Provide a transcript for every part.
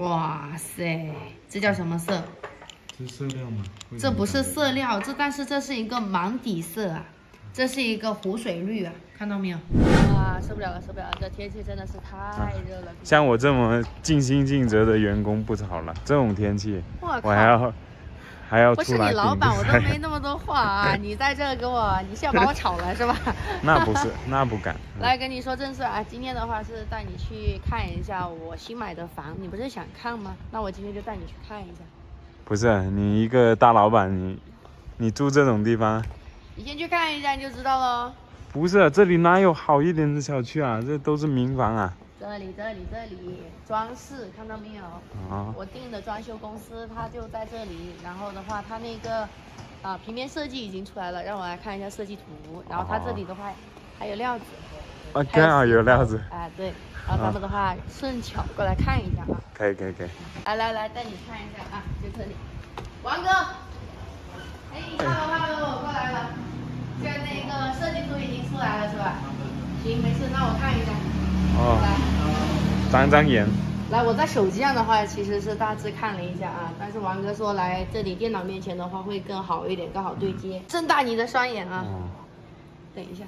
哇塞，这叫什么色？这是色料吗？这不是色料，但是这是一个盲底色啊，这是一个湖水绿啊，看到没有？哇，受不了了，受不了了！这天气真的是太热了。啊、像我这么尽心尽责的员工不少了，这种天气，我还要出来。不是你老板，我都没那么多话啊！你在这给我，你是要把我炒了是吧？那不是，那不敢。来跟你说正事啊，今天的话是带你去看一下我新买的房，你不是想看吗？那我今天就带你去看一下。不是你一个大老板，你住这种地方，你先去看一下你就知道了。不是，这里哪有好一点的小区啊？这都是民房啊。这里装饰看到没有？哦、我订的装修公司它就在这里，然后的话它那个平面设计已经出来了，让我来看一下设计图。然后它这里的话、哦、还有料子，啊，刚好有料子。哎、对，然后咱们的话、哦、顺巧过来看一下啊。可以。来，带你看一下啊，就这里。王哥，哎 ，hello， 我过来了。现在那个设计图已经出来了是吧？行，没事，那我看一下。哦，长眼。来，我在手机上的话，其实是大致看了一下啊，但是王哥说来这里电脑面前的话会更好一点，更好对接。睁大你的双眼啊！哦、等一下，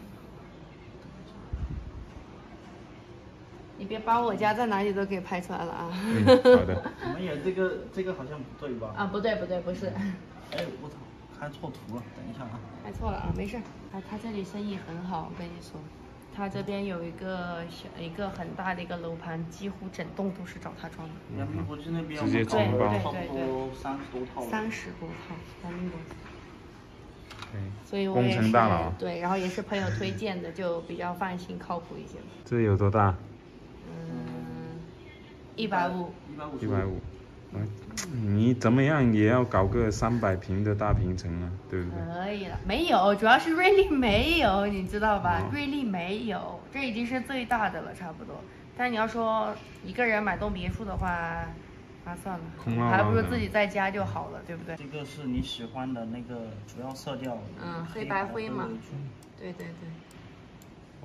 你别把我家在哪里都给拍出来了啊！嗯、好的。哎呀，这个好像不对吧？啊，不对，不是。哎，我操，看错图了，等一下啊。看错了啊，没事。哎，他这里生意很好，我跟你说。他这边有一个很大的一个楼盘，几乎整栋都是找他装的。人民国际那边直接装吧，对，30多套。人民国际。对，所以我也是对，然后也是朋友推荐的，就比较放心靠谱一些。这有多大？嗯，150。150。你怎么样也要搞个300平的大平层啊，对不对？可以了，没有，主要是瑞丽没有，你知道吧？哦、瑞丽没有，这已经是最大的了，差不多。但你要说一个人买栋别墅的话，啊，算了，还不如自己在家就好了，对不对？这个是你喜欢的那个主要色调，嗯，黑白灰嘛，对。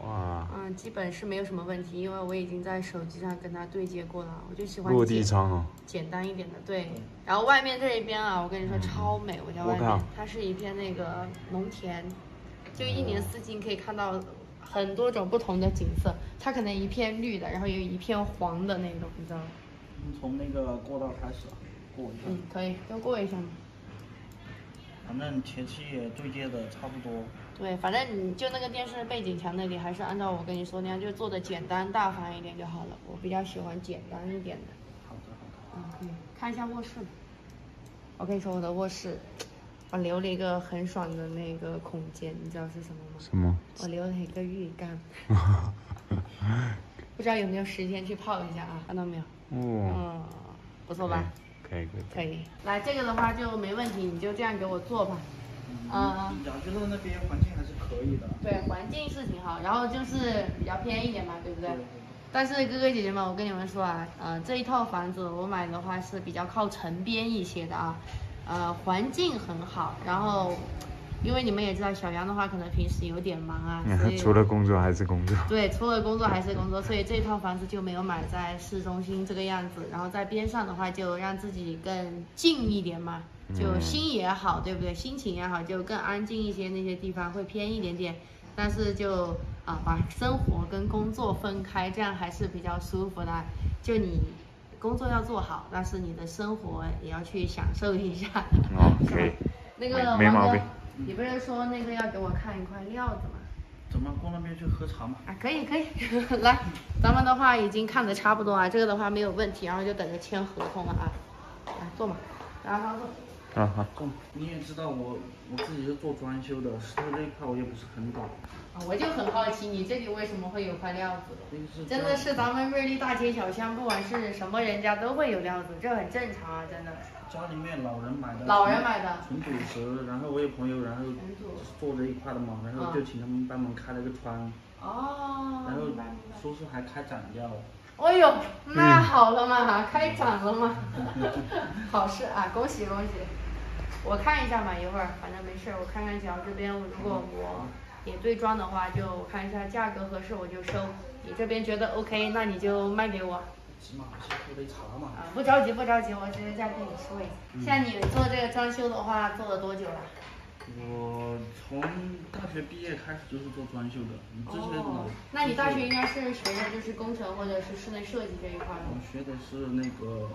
哇。嗯，基本是没有什么问题，因为我已经在手机上跟它对接过了，我就喜欢落地窗哦。简单一点的，对。然后外面这一边啊，我跟你说超美，我家外面它是一片那个农田，就一年四季可以看到很多种不同的景色。它可能一片绿的，然后也有一片黄的那种，你知道吗？从那个过道开始过一下。嗯，可以，都过一下嘛。反正前期也对接的差不多。对，反正你就那个电视背景墙那里，还是按照我跟你说那样，就做的简单大方一点就好了。我比较喜欢简单一点的。好的。看一下卧室。我跟你说，我的卧室，我留了一个很爽的那个空间，你知道是什么吗？什么？我留了一个浴缸。不知道有没有时间去泡一下啊？看到没有？哦。嗯，不错吧？可以。来，这个的话就没问题，你就这样给我做吧。嗯，雅居乐那边环境还是可以的。对，环境是挺好，然后就是比较偏一点嘛，对不对？对。但是哥哥姐姐们，我跟你们说啊，这一套房子我买的话是比较靠城边一些的啊，环境很好，然后。因为你们也知道，小杨的话可能平时有点忙啊，所以除了工作还是工作。对，除了工作还是工作，所以这套房子就没有买在市中心这个样子。然后在边上的话，就让自己更近一点嘛，就心也好，对不对？心情也好，就更安静一些。那些地方会偏一点点，但是就把生活跟工作分开，这样还是比较舒服的。就你。工作要做好，但是你的生活也要去享受一下。哦，可以。那个王哥，你不是说那个要给我看一块料子吗？咱们过那边去喝茶嘛。啊，可以。来，咱们的话已经看的差不多啊，这个的话没有问题，然后就等着签合同了啊。来，坐嘛。然后坐。啊，好。坐。你也知道我自己是做装修的，石头这一块我也不是很懂。我就很好奇，你这里为什么会有块料子？真的是咱们瑞丽大街小巷，不管是什么人家都会有料子，这很正常啊，真的。家里面老人买的，纯主食。然后我有朋友，然后做着一块的嘛，然后就请他们帮忙开了个窗。哦。然后叔还开展掉。哎呦，那好了嘛，开展了嘛，好事啊，恭喜！我看一下嘛，一会儿反正没事，我看看小这边，如果我。也对装的话，就看一下价格合适我就收。你这边觉得 OK， 那你就卖给我。起码先喝杯茶嘛。啊，不着急不着急，我只是再跟你说一下。像你做这个装修的话，做了多久了？我从大学毕业开始就是做装修的。你之前呢？哦，那你大学应该是学的就是工程或者是室内设计这一块吗？我学的是那个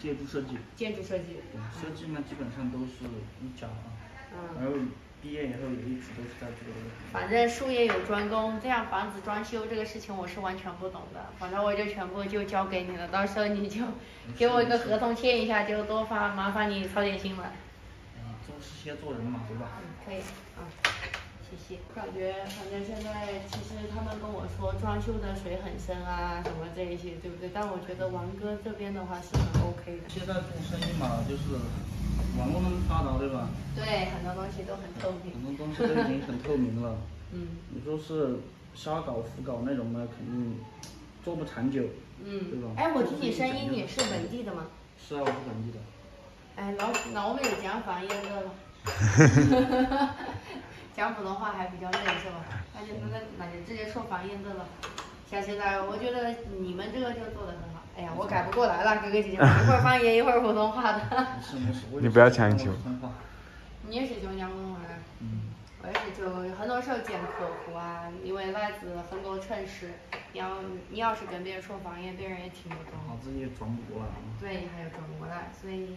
建筑设计。建筑设计。对，设计呢基本上都是一家啊。嗯。然后毕业以后也一直都是在做。反正术业有专攻，这样房子装修这个事情我是完全不懂的，反正我就全部就交给你了，到时候你就给我一个合同签一下就多发，麻烦你操点心了。做事先做人嘛，对吧？嗯，可以啊，谢谢。感觉反正现在其实他们跟我说装修的水很深啊，什么这一些，对不对？但我觉得王哥这边的话是很 OK 的。现在做生意嘛，就是网络那么发达，对吧？对，很多东西都很透明。很多东西都已经很透明了。嗯。你说是瞎搞胡搞那种呢，肯定做不长久。嗯。对吧？哎，我听你声音，你是本地的吗？是啊，我是本地的。哎，老美讲方言的了，讲普通话还比较累是吧？那就直接说方言的了。小现在我觉得你们这个就做得很好。哎呀，我改不过来了，哥哥姐姐，一会儿方言一会儿普通话的。你不要强求。你也是就讲普通话的。嗯。我也是就很多时候见客户啊，因为来自很多城市，你要是跟别人说方言，别人也听不懂。我自己也转不过来。对，还有转不过来，所以。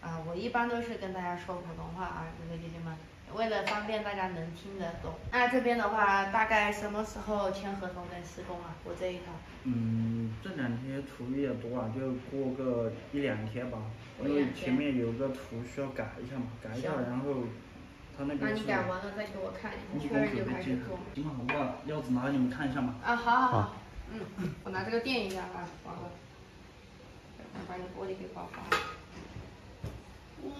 啊，我一般都是跟大家说普通话啊，哥哥姐姐们，为了方便大家能听得懂。那这边的话，大概什么时候签合同跟施工啊？我这一套。嗯，这两天图越多啊，就过个一两天吧，因为前面有个图需要改一下嘛，改一下，然后他那个。那你改完了再给我看，你确认就开始做。行吧，我把钥匙拿给你们看一下嘛。啊，好好好，嗯，我拿这个垫一下啊，王哥，把你玻璃给刮花了。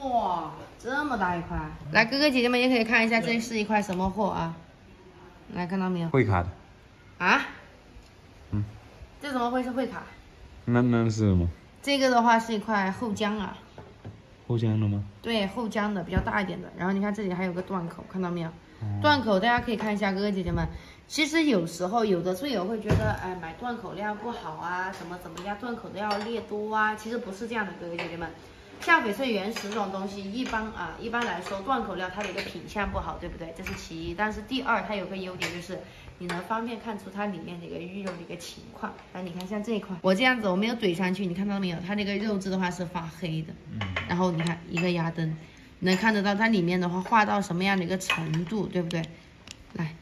哇，这么大一块！来，哥哥姐姐们也可以看一下，这是一块什么货啊？来看到没有？汇卡的。啊？嗯。这怎么会是汇卡？那是什么？这个的话是一块后姜啊。后姜的吗？对，后姜的比较大一点的。然后你看这里还有个断口，看到没有？嗯、断口大家可以看一下，哥哥姐姐们。其实有时候有的队友会觉得，哎，买断口量不好啊，什么怎么样，断口都要列多啊。其实不是这样的，哥哥姐姐们。像翡翠原石这种东西，一般来说，断口料它的一个品相不好，对不对？这是其一。但是第二，它有个优点就是，你能方便看出它里面的一个鱼肉的一个情况。来，你看像这一块，我这样子我没有怼上去，你看到没有？它那个肉质的话是发黑的。嗯。然后你看一个压灯，能看得到它里面的话化到什么样的一个程度，对不对？来，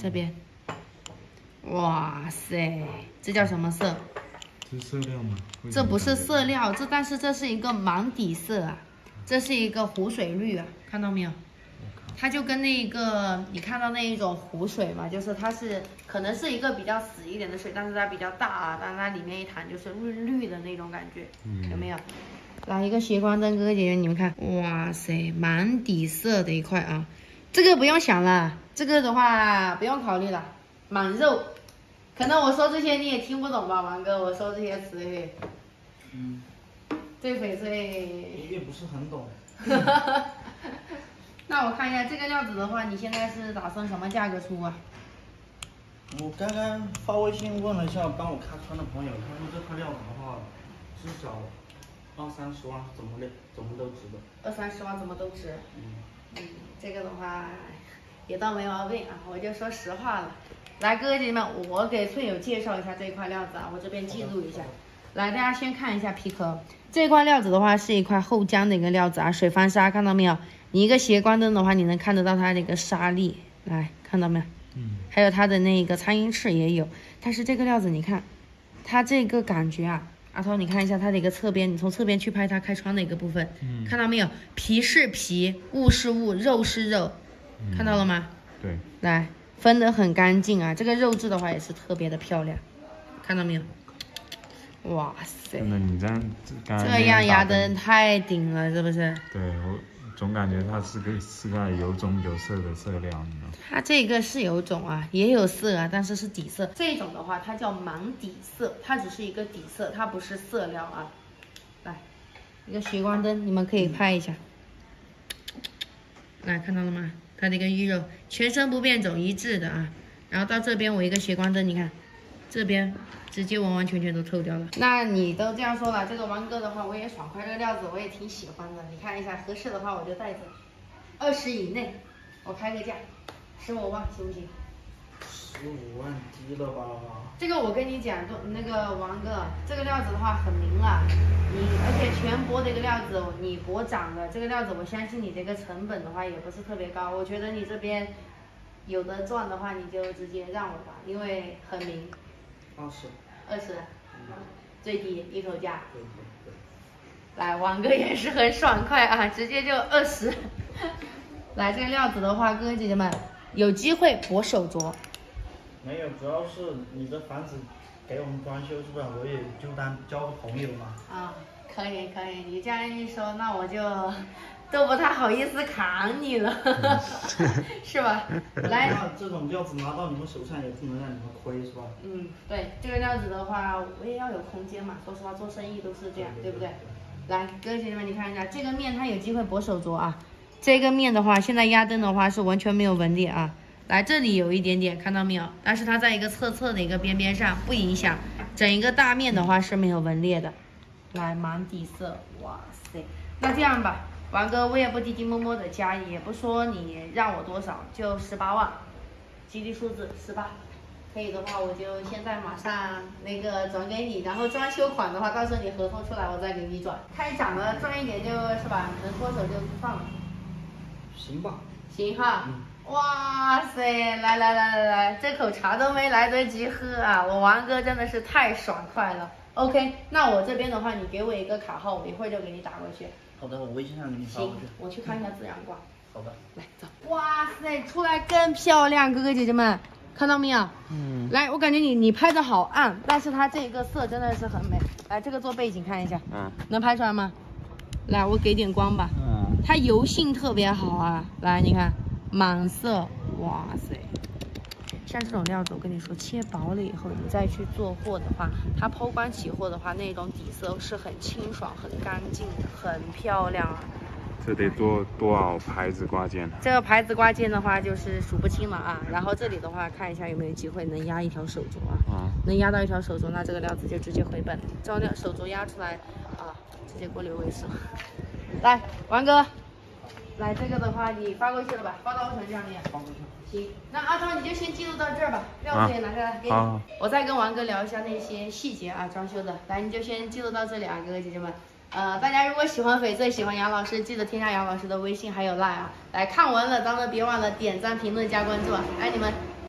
这边，哇塞，这叫什么色？这是色料吗？这不是色料，但是这是一个盲底色啊，这是一个湖水绿啊，看到没有？它就跟那个你看到那一种湖水嘛，就是它是可能是一个比较死一点的水，但是它比较大啊，但是它里面一弹就是绿的那种感觉，有没有？来一个斜光灯，哥哥姐姐你们看，哇塞，盲底色的一块啊，这个不用想了，这个的话不用考虑了，满肉。可能我说这些你也听不懂吧，王哥，我说这些词语。嗯。对翡翠。也不是很懂。那我看一下这个料子的话，你现在是打算什么价格出啊？我刚刚发微信问了一下帮我开窗的朋友，他说这块料子的话，至少20-30万怎么都值的。20-30万怎么都值？嗯。嗯，这个的话也倒没毛病啊，我就说实话了。来，哥哥姐姐们，我给翠友介绍一下这一块料子啊，我这边记录一下。来，大家先看一下皮壳，这块料子的话是一块后姜的一个料子啊，水翻砂，看到没有？你一个斜光灯的话，你能看得到它的一个沙粒，来看到没有？嗯。还有它的那个苍蝇翅也有，但是这个料子你看，它这个感觉啊，阿涛你看一下它的一个侧边，你从侧边去拍它开窗的一个部分，嗯、看到没有？皮是皮，物是物，肉是肉，嗯、看到了吗？对，来。分得很干净啊，这个肉质的话也是特别的漂亮，看到没有？哇塞！真的，你这样这样压灯太顶了，是不是？对，我总感觉它是个有种有色的色料，你知道吗？它这个是有种啊，也有色啊，但是是底色。这种的话，它叫盲底色，它只是一个底色，它不是色料啊。来，一个斜光灯，你们可以拍一下。来，看到了吗？它的一个鱼肉全身不变种一致的啊，然后到这边我一个斜光灯，你看这边直接完完全全都透掉了。那你都这样说了，这个弯钩的话我也爽快，这个料子我也挺喜欢的。你看一下，合适的话我就带走，20以内我开个价，15万行不行？15万低了吧？这个我跟你讲，那个王哥，这个料子的话很灵了，而且全国的一个料子，你国长的这个料子，我相信你这个成本的话也不是特别高，我觉得你这边有的赚的话你就直接让我吧，因为很灵。20，最低一口价。对。来，王哥也是很爽快啊，直接就20。来，这个料子的话，哥哥姐姐们有机会我手镯。没有，主要是你的房子给我们装修是吧？我也就当交个朋友嘛。啊，可以，你这样一说，那我就都不太好意思砍你了，是吧？来，这种料子拿到你们手上也不能让你们亏是吧？嗯，对，这个料子的话，我也要有空间嘛。说实话，做生意都是这样，对不对？来，各位姐姐们，你看一下这个面，它有机会薄手镯啊。这个面的话，现在压灯的话是完全没有纹理啊。来，这里有一点点，看到没有？但是它在一个侧的一个边边上，不影响整一个大面的话是没有纹裂的。来，满底色，哇塞！那这样吧，王哥，我也不摸的加，也不说你让我多少，就18万，吉利数字18。可以的话，我就现在马上那个转给你，然后装修款的话，到时候你合同出来，我再给你转。开展了赚一点就是吧，能脱手就算了。行吧。行哈。嗯，哇塞，来，这口茶都没来得及喝啊！我王哥真的是太爽快了。OK， 那我这边的话，你给我一个卡号，我一会儿就给你打过去。好的，我微信上给你发过去。行，我去看一下自然光。好的，来走。哇塞，出来更漂亮，哥哥姐姐们看到没有？嗯。来，我感觉你拍的好暗，但是它这个色真的是很美。来，这个做背景看一下。嗯。能拍出来吗？来，我给点光吧。嗯。它油性特别好啊！来，你看。满色，哇塞！像这种料子，我跟你说，切薄了以后，你再去做货的话，它抛光起货的话，那种底色是很清爽、很干净的，很漂亮啊。这得多少牌子挂件？这个牌子挂件的话，就是数不清了啊。然后这里的话，看一下有没有机会能压一条手镯啊。能压到一条手镯，那这个料子就直接回本。这种料手镯压出来啊，直接过流为数。来，王哥。来，这个的话你发过去了吧？发到我手上面。发过去。行，那阿超你就先记录到这儿吧，料子也拿下来给你。我再跟王哥聊一下那些细节啊，装修的。来，你就先记录到这里啊，哥哥姐姐们。大家如果喜欢翡翠，喜欢杨老师，记得添加杨老师的微信还有 LINE 啊。来看完了，咱们别忘了点赞、评论、加关注啊，爱你们。